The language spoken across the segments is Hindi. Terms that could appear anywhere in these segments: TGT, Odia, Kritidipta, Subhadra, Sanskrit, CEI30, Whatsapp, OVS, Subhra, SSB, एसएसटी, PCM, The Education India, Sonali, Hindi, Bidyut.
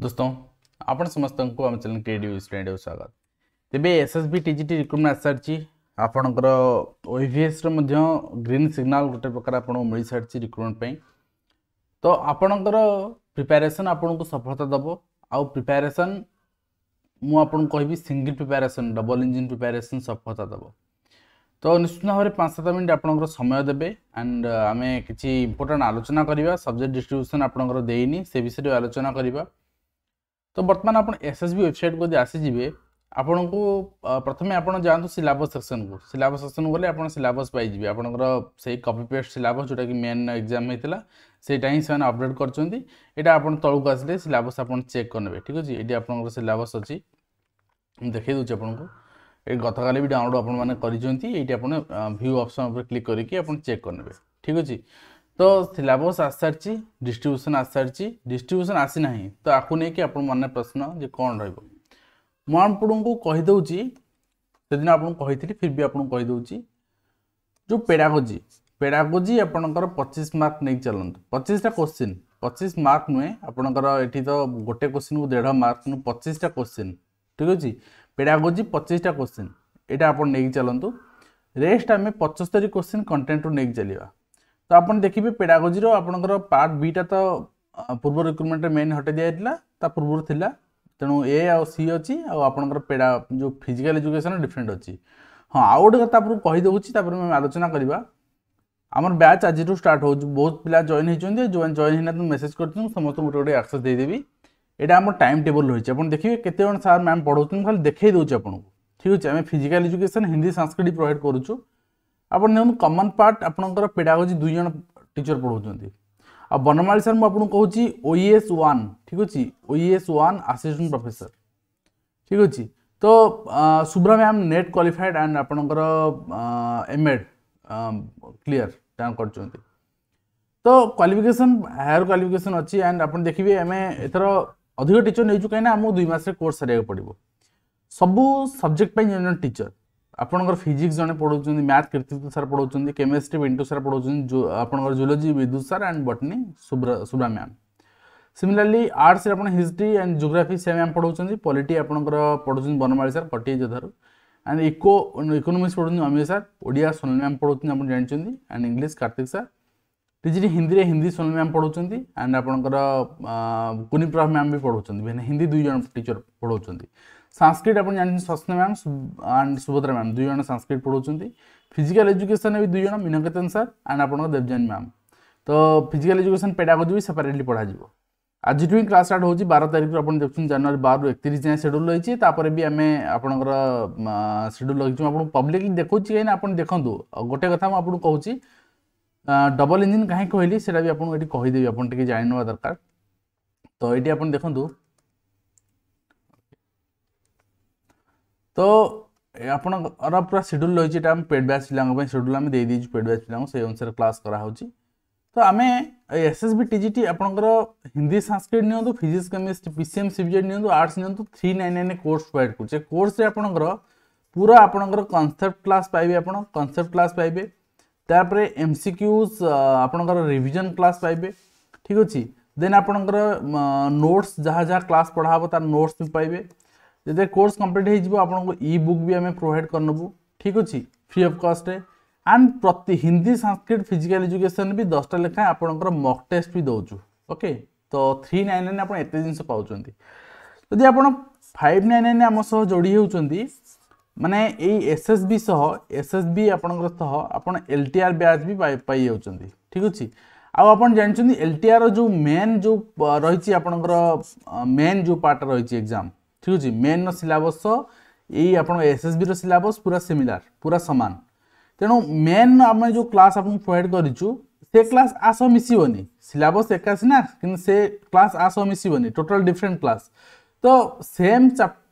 दोस्तों आपण समस्तंकु हम चैनल केडीयू स्टूडेंट स्वागत। तेबे एसएसबी टीजीटी रिक्रूटमेंट आसारची आपणकर ओवीएस रो मध्य ग्रीन सिग्नल गोटे प्रकार आपण मिल सारची रिक्रूटमेंट पई। तो आपणकर प्रिपरेशन आपण को सफलता दबो। आ प्रिपरेशन मु आपण कहबी single preparation, double engine preparation सफलता दबो। तो निश्चित भाव 5-7 मिनट आपणकर समय देबे एंड आमे किछि इंपोर्टेंट आलोचना करिवा। सब्जेक्ट डिस्ट्रीब्यूशन आपणकर देइनी से विषय आलोचना करिवा। तो बर्तमान आपण एसएसबी वेबसाइट को दे आसी जिवे। आपण को प्रथमे आपण जानतो सिलेबस सेक्शन को। सिलेबस सेक्शन गले आपण सिलेबस पाई जिवे। आपनकर सेही कॉपी पेस्ट सिलेबस जोटा कि मेन एग्जाम हेतला सेटा ही सेन अपडेट करचोंदी। एटा आपण तळु को आसले सिलेबस आपण चेक करनबे। ठीक अछि, एडी आपनकर सिलेबस अछि देखै दोछ। आपण को ए गतकाले भी डाउनलोड आपण माने करिचोंती। एटी आपण व्यू ऑप्शन पर क्लिक करिके आपण चेक करनबे। ठीक अछि। तो सिलेबस आसारची, डिस्ट्रीब्यूशन आसारची, डिस्ट्रीब्यूशन आसी नाही तो आखु नै कि आपण मन प्रश्न जे कोन रहबो। मान पडुं को कहि दउची सेदिन आपण कहितली, फिर भी आपण कहि दउची जो पेडागोजी, पेडागोजी आपणकर 25 मार्क नै चलन। 25 टा क्वेश्चन, 25 मार्क नै आपणकर एठी तो गोटे क्वेश्चन को 1.5 मार्क नु 25 टा क्वेश्चन। ठीक अछि, पेडागोजी 25 टा क्वेश्चन एटा आपण नै चलंतु। रेस्ट हमें 75 क्वेश्चन कंटेंट रो नै चलीबा। तो आपण देखिबे पेडागोजी रो आपनकर पार्ट बी टा तो पूर्व रिक्रूटमेंट रे मेन हटे दियाइतला ता पूर्व थिला तणो ए आ सी अछि। आ आपनकर पेडा जो फिजिकल एजुकेशन डिफरेंट अछि। हां आउट कथा पर कहि दोउची तापर हम आलोचना करिवा। हमर बैच आज टू स्टार्ट हो, बहुत पिला जॉइन हिचोंदे। जॉइन हिना तो मेसेज करथुम समस्त मोटे मोटे एक्सेस दे देबी। एटा हमर टाइम टेबल होइछ। आपण देखिबे केते जण सर मैम पढौथुम खाली देखै दोउछ आपनको। ठीक अछि, हम physical education Hindi Sanskrit provide करूछु। आपण नेम कॉमन पार्ट आपनकर पेडागोजी दुई जण टीचर पढौचोंती। आ बनमाली सर मु आपन कहूची ओईएस 1। ठीक अछि, ओईएस 1 असिस्टेंट प्रोफेसर। ठीक अछि। तो Subhra ma'am net qualified and आपनकर एमएड क्लियर टाइम करचोंती। तो क्वालिफिकेशन हायर क्वालिफिकेशन अछि एंड आपण देखिबे हमें एथर अधिक टीचर नेजु कहिना हम 2 मास रे कोर्स करिया पड़िबो। सब सब्जेक्ट पे जन टीचर आपनकर फिजिक्स जने पढौचोंदी, मैथ कृतित्व सर पढौचोंदी, केमिस्ट्री विंटू सर पढौचोंदी, जो आपनकर zoology Bidyut sir and botany Subhra ma'am. Similarly arts रे आपन हिस्ट्री एंड ज्योग्राफी से मैम पढौचोंदी। पॉलिटी आपनकर पढौचोंदी बनमाली सर कटि जधर एंड इकोनॉमिक्स पढौचोंदी अमिय सर। ओडिया सोनल मैम पढौचोंदी आपन जानचोंदी and English Kartik sir. TGT Hindi रे हिंदी सोनल मैम पढौचोंदी एंड आपनकर कुनिप्रभ मैम भी पढौचोंदी। बेने हिंदी दुई जन टीचर पढौचोंदी। संस्कृत आपण जानन Sasna ma'am and Subhadra ma'am दुई जण संस्कृत पढौचोंती। फिजिकल एजुकेशन भी दुई जण मिनकेतन सर एंड आपण देवजन मैम। तो फिजिकल एजुकेशन पेडागोजी भी सेपरेटली पढा जिवो। आज टू क्लास स्टार्ट होची 12 तारिख रो। आपण देखछन जनवरी 12 रो 31 जाय शेड्यूल होईची। तापर भी हमें आपणकर शेड्यूल लगिछु आपण पब्लिकली देखोची काहे ना आपण देखंतु। गोटे कथा म आपण कहूची डबल इंजन काहे कहली सेटा भी आपण एटी कहि देबी। आपण टिके जानिनो दरकार। तो एटी आपण देखंतु। तो आपनकर पूरा शेड्यूल होईची। टाइम पेड बैच पिलांग पे शेड्यूल हम दे दीजु। पेड बैच पिलांग से अनुसार क्लास करा होची। तो हमें एसएसबी टीजीटी आपनकर हिंदी संस्कृत नियो तो फिजिक्स केमिस्ट्री पीसीएम सीबीजेड नियो तो आर्ट्स नियो तो 399 कोर्स प्रोवाइड करछे। कोर्स रे आपनकर पूरा आपनकर कांसेप्ट क्लास पाइबे। आपण कांसेप्ट क्लास पाइबे, तापर एमसीक्यूज आपनकर रिवीजन क्लास पाइबे। ठीक अछि। देन आपनकर नोट्स जहा जहा क्लास पढाबो तार नोट्स भी पाइबे। जदे कोर्स कंप्लीट हे जिवो आपन को ई बुक भी हमें प्रोवाइड करनबो। ठीक अछि, फ्री ऑफ कॉस्ट रे एंड प्रति हिंदी संस्कृत फिजिकल एजुकेशन भी 10 टा लेखा आपनकर मॉक टेस्ट भी दोजु। ओके, तो 399 आपन एते जिंस पाउचोंती। जदि आपन 599 हम सह जोडी होचोंती माने एई एसएसबी सह एसएसबी आपनकर सह आपन एलटीआर ब्याज भी पाई होचोंती। ठीक अछि। आ आपन जानचोंती एलटीआर जो मेन जो रहिची आपनकर मेन जो पार्ट रहिची एग्जाम। ठीक अछि, मेन नो सिलेबस एई आपन एसएसबी रो सिलेबस पूरा सिमिलर, पूरा समान। तेनो मेन हम जो क्लास आपन प्रोवाइड करिचु से क्लास आसो मिसिबोनी। सिलेबस एका सिना किन से क्लास आसो मिसिबोनी, टोटल डिफरेंट क्लास। तो सेम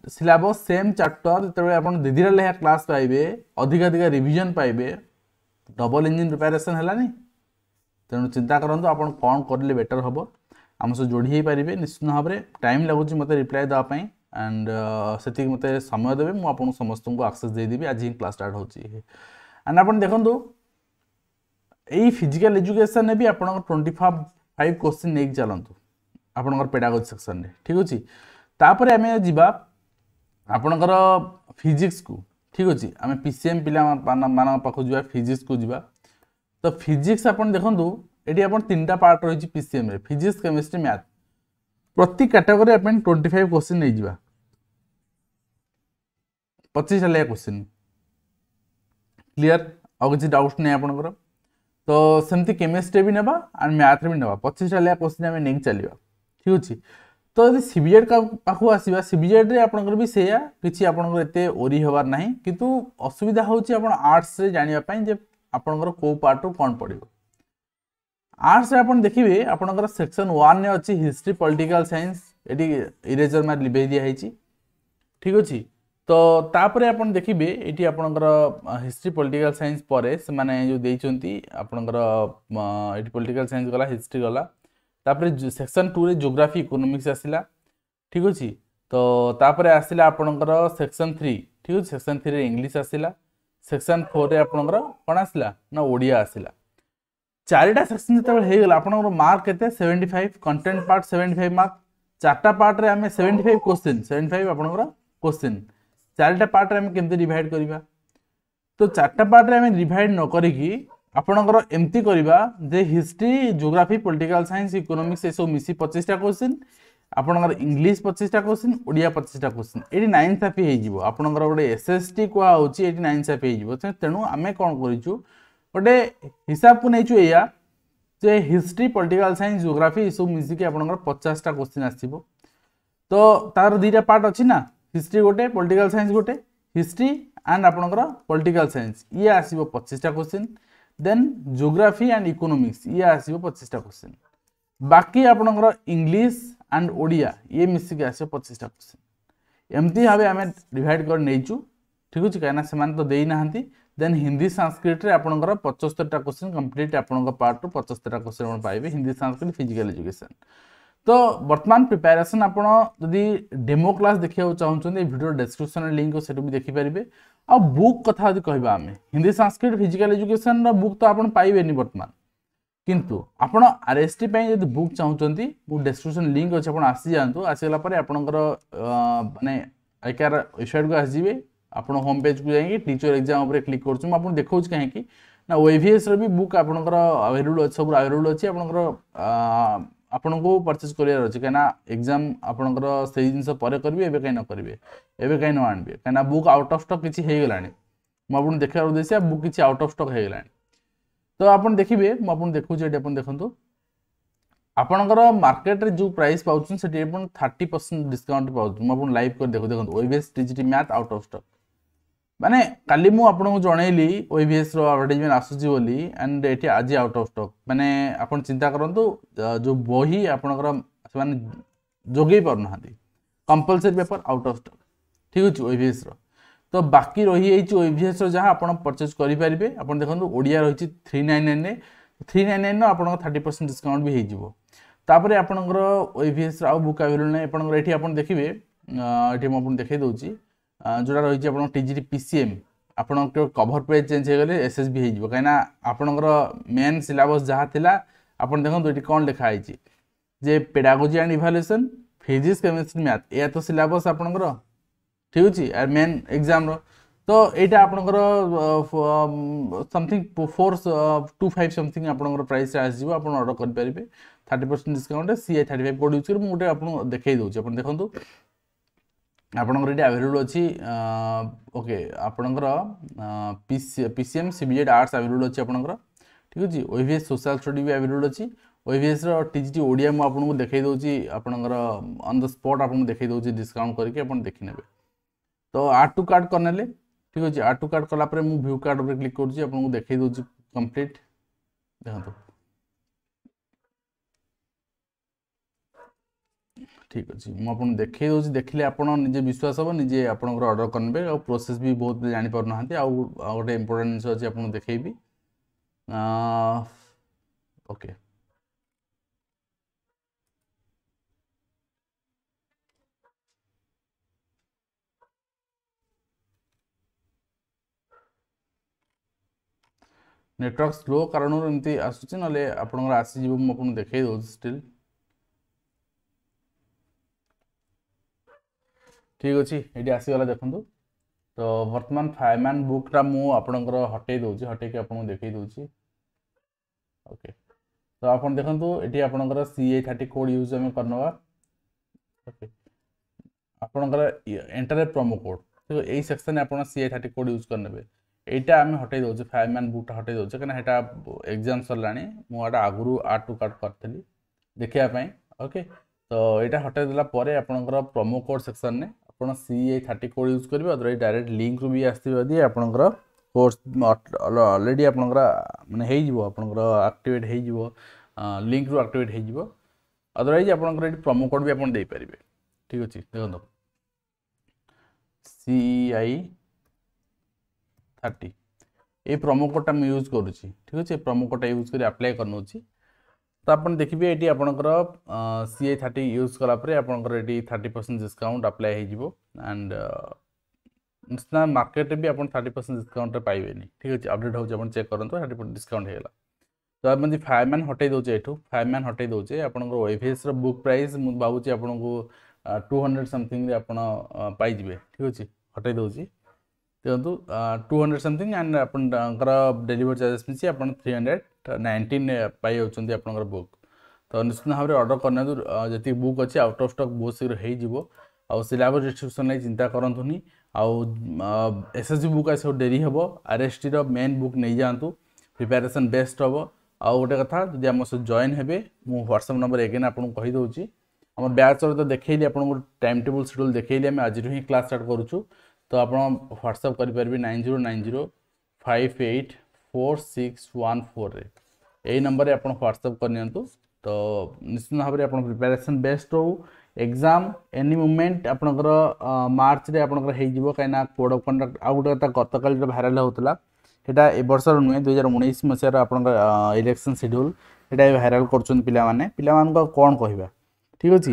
सिलेबस सेम चैप्टर जतबे आपन दिदिरा लेहा क्लास पाइबे, अधिका अधिका रिवीजन पाइबे। डबल इंजन प्रिपरेशन हलानी तेनो चिंता करंतो आपन कोन करले बेटर हबो। हम से जोडी हे परिबे निश्चित भाबरे। टाइम लागुची मते रिप्लाई दा पई एंड सेति मते समय देबे। मु आपन समस्त को एक्सेस दे देबी। आज ही क्लास स्टार्ट होची एंड आपन देखंतु एई फिजिकल एजुकेशन ने भी आपन 25 क्वेश्चन नेक चलंतु। आपनकर पेडागोजी सेक्शन रे ठीक अछि तापर आमे जिबा आपनकर फिजिक्स को ठीक अछि आमे पीसीएम पिला मानन पाखो जिबा फिजिक्स को जिबा तो फिजिक्स आपन देखंदो एडी आपन तीनटा पार्ट रहि छि पीसीएम रे फिजिक्स केमिस्ट्री मैथ प्रति कैटेगरी आपन 25 क्वेश्चन नै जिबा 25 ले क्वेश्चन क्लियर और किसी डाउट नै आपन कर तो सेमती केमिस्ट्री भी नेबा और मैथ रे भी नेबा 25 ले क्वेश्चन हमें नै चलीबा ठीक अछि तो यदि सीबीएड का पाखु आसीबा सीबीएड रे आपन कर भी सेया किछि आपन को एते ओरी होबार नाही किंतु असुविधा होउची आपन आर्ट्स रे जानिबा पई जे आपन को को पार्ट रो कोन पडिबो आर्ट्स रे आपन देखिबे आपन को सेक्शन 1 ने अछि हिस्ट्री पॉलिटिकल साइंस एडी इरेजर मार लिबे दिया हैछि ठीक अछि तो तापरे आपन देखिबे एटी आपनकर हिस्ट्री पॉलिटिकल साइंस परे से माने जो देइचोंती आपनकर एटी पॉलिटिकल साइंस गला हिस्ट्री गला तापरे सेक्शन 2 रे ज्योग्राफी इकोनॉमिक्स आसीला ठीक अछि तो तापरे आसीला आपनकर सेक्शन 3 ठीक अछि सेक्शन 3 रे इंग्लिश आसीला सेक्शन 4 रे आपनकर कोन आसीला ना ओडिया आसीला चारटा सेक्शन जतबे हे गेल आपनकर मार्क केते 75 कंटेंट पार्ट 75 मार्क चारटा पार्ट रे हमें 75 क्वेश्चन 75 आपनकर क्वेश्चन चारटा पार्ट रे हम केमते डिवाइड करबा तो चारटा पार्ट रे हम डिवाइड न करिकी आपनकर एम्ति करबा जे history geography political science economics ए सब मिसी 25 टा क्वेश्चन आपनकर इंग्लिश 25 टा क्वेश्चन ओडिया 25 टा क्वेश्चन एडी 9 साफी हे जिवो आपनकर ओडे एसएसटी को आउची एडी 9 साफी हे जिवो तेनु आमे कोन करिचू ओडे हिसाब को नैचू एया जे हिस्ट्री पॉलिटिकल साइंस ज्योग्राफी ए सब मिसी के आपनकर 50 टा क्वेश्चन आसीबो तो तार दीटा पार्ट अछि ना हिस्ट्री गोटे पॉलिटिकल साइंस गोटे हिस्ट्री एंड आपनकर पॉलिटिकल साइंस ये आसीबो 25 टा question then geography and economics ये आसीबो 25 टा क्वेश्चन बाकी आपनकर इंग्लिश एंड ओडिया ये मिसि के आसीबो 25 टा क्वेश्चन एम्ति हाबे हमें डिवाइड कर नेचू ठीक अछि काना समान तो देई नाहंती देन हिंदी संस्कृत रे आपनकर 75 टा क्वेश्चन कंप्लीट आपनकर पार्ट 75 टा क्वेश्चन आपण पाइबे हिंदी संस्कृत फिजिकल एजुकेशन तो वर्तमान प्रिपरेशन आपण जदी डेमो क्लास देखिया चाहौ छन ए वीडियो डिस्क्रिप्शन लिंक को सेटो भी देखि परिबे आ बुक कथा जदी कहबा हमें हिंदी संस्कृत फिजिकल एजुकेशन रा बुक तो आपण पाइबे नि वर्तमान किंतु आपण आरएसटी पई जदी बुक चाहौ छनती बुक डिस्क्रिप्शन लिंक अछि आपण आसी जानतो आसीला पर आपनकर माने आइकार वेबसाइट को आसीबे आपण होम पेज को जाई टीचर एग्जाम ऊपर क्लिक करछु आपण देखौ छ काहे कि ना ओवीएस रो भी बुक आपनकर अवेलेबल अछि सब अवेलेबल अछि आपनकर आपन को परचेस करिया रछि केना एग्जाम आपनकर सही जिंस परे करबी एबे काई न करबी एबे काई न आनबी केना बुक आउट ऑफ स्टॉक किछि हे गेलानी म आपन देखा उद्देश्य बुक किछि आउट ऑफ स्टॉक हे गेलानी तो आपन देखिबे म आपन देखौ जे आपन देखंतु आपनकर मार्केट रे जो प्राइस पाउछन सेठी आपन 30% डिस्काउंट पाउछन म आपन लाइव कर देखौ देखंतु OVS TGT math out of stock माने काली मु आपन को जणैली ओवीएस रो एडवर्टाइजमेंट आसुची बोली एंड एठी आज आउट ऑफ स्टॉक माने आपन चिंता करंतु जो बही आपनकर माने जोगी परन हादी compulsory paper out of stock ठीक अछि ओवीएस रो तो बाकी रही एछि ओवीएस रो जहां आपन परचेस करि परिबे आपन देखंतु ओडिया रहिछि 399 ने 399 नो आपन 30% डिस्काउंट भी हे जिवो तापरे आपनकर ओवीएस रो बुक अवेलेबल नै आपनकर एठी आपन देखिबे एठी म आपन देखै दउछि जोरा रही छि आपन टीजीटी पीसीएम आपन कवर पेज चेंज हे गेले एसएसबी हे जिवो काइना आपनकर मेन सिलेबस जहा थिला आपन देखन दुइटी कोन लिखा हे छि जे pedagogy and evaluation physics chemistry math ए तो सिलेबस आपनकर ठीक छि आर मेन एग्जाम रो तो एटा आपनकर समथिंग 425 समथिंग आपनकर प्राइस आ जिवो आपन ऑर्डर कर परिबे 30% डिस्काउंट CEI35 कोड यूज कर मु गोटे आपन देखै दउ छि आपन देखंतु आपन को रेडी अवेलेबल अछि ओके आपनकर पीसीएम सीबीएड आर्ट्स अवेलेबल अछि आपनकर ठीक अछि ओवीएस सोशल स्टडी भी अवेलेबल अछि ओवीएस रो टीजीटी ओडिया म आपन को देखै दउ छी आपनकर ऑन द स्पॉट आपन देखै दउ छी डिस्काउंट करके आपन देखि नेबे तो आर टू कार्ड करनेले ठीक अछि आर टू कार्ड करला पर मु व्यू कार्ड पर क्लिक करू छी आपन को देखै दउ छी कंप्लीट देखंतु ठीक अछि म आपन देखै दउ छी देखिले आपन निजे विश्वास हो निजे आपन ऑर्डर करनबे और प्रोसेस भी बहुत जानि पर नहंती आ ओटे इंपोर्टेंट जिंस अछि आपन देखैबी ओके नेटवर्क स्लो कारणो एंती आसुछि नले आपन आसी जिवो म आपन देखै दउ स्टिल ठीक अच्छे ये आसीगला देखो तो बर्तमान फायरमैन बुकटा मुझे हटे दूसरी हटेक आपको देखे दूसरी ओके तो आप देखो ये आपंकर CEI30 कोड यूज आम करना ओके आपंकर एंटर प्रोमो कोड तो यही सेक्शन आप CEI30 कोड यूज करने यहाँ आम हटे दौचे फायरमैन बुकटा हटे दौचे कहीं एग्जाम सरला मुझे आगुरी आर्ट टू कार्ड करी देखापी ओके तो यहाँ हटाई देला आपंकर प्रोमो कोड सेक्शन ने आप CEI30 कोड यूज करेंगे अदरवाइज डायरेक्ट लिंक रू भी आदि आपंकर कोर्स अलरेडी आपंकर मानने आक्टिवेट हो लिंक रू आक्टिवेट हो अदरवाइज आपंकर प्रोमो कोड भी आप देपारे ठीक अच्छे देखो CEI30 ये प्रोमो कोडटा मैं यूज करुच्ची ठीक अच्छे प्रोमो कोडटा यूज कर आप्लाय करना तो आप देखिए ये आपंकर CEI30 यूज कलापर आपंकर 30% डिस्काउंट अप्लाई हो एंड नेशनल मार्केट भी आप 30% डिस्काउंट पाइबे ठीक अच्छे अपडेट हो चेक करूँ 30% डिस्काउंट होगा तो आप फायरमैन हटे दौचे ये फायरमैन हटे दौचे आपंकर OVS बुक प्राइस मुझे भावी आपको 200 समथिंग पाइबे ठीक अच्छे हटे दौची देखो 200 समथिंग एंड आप डिलीवरी चार्जेस मिली आप 319 पाई आपंकर बुक तो निश्चित भाव में अर्डर करना जी बुक अच्छे आउट ऑफ स्टॉक बहुत शीघ्र हो सिलेबस डिस्ट्रीब्यूशन नहीं चिंता करतुनि SSB बुक आस डेरी हम RST मेन बुक नहीं जातु प्रिपेरेसन बेस्ट हम आउ गोटे कथा जब आम सहित जॉइन हे मु व्हाट्सएप नंबर एगेन आपको कहीदे आम बैच तो देखली आपको टाइम टेबुल शेड्यूल देखली आम आज ही क्लास स्टार्ट करुच्छू तो आप व्हाट्सएप करेंगे 9090584614 यही नंबर आप व्हाट्सएप करनी तो निश्चित भाव में आप प्रिपेरेसन बेस्ट हो एग्जाम एनी मोमेंट आपंकर मार्च रे आपंकर हो कहीं कोड ऑफ कंडक्ट आउ गोटे कथा गतकाल भाइराल होता है ए वर्ष नुहे 2019 मसीहार आपंकर इलेक्शन शेड्यूल ये भाइराल कर पिला कौन कह ठीक अच्छे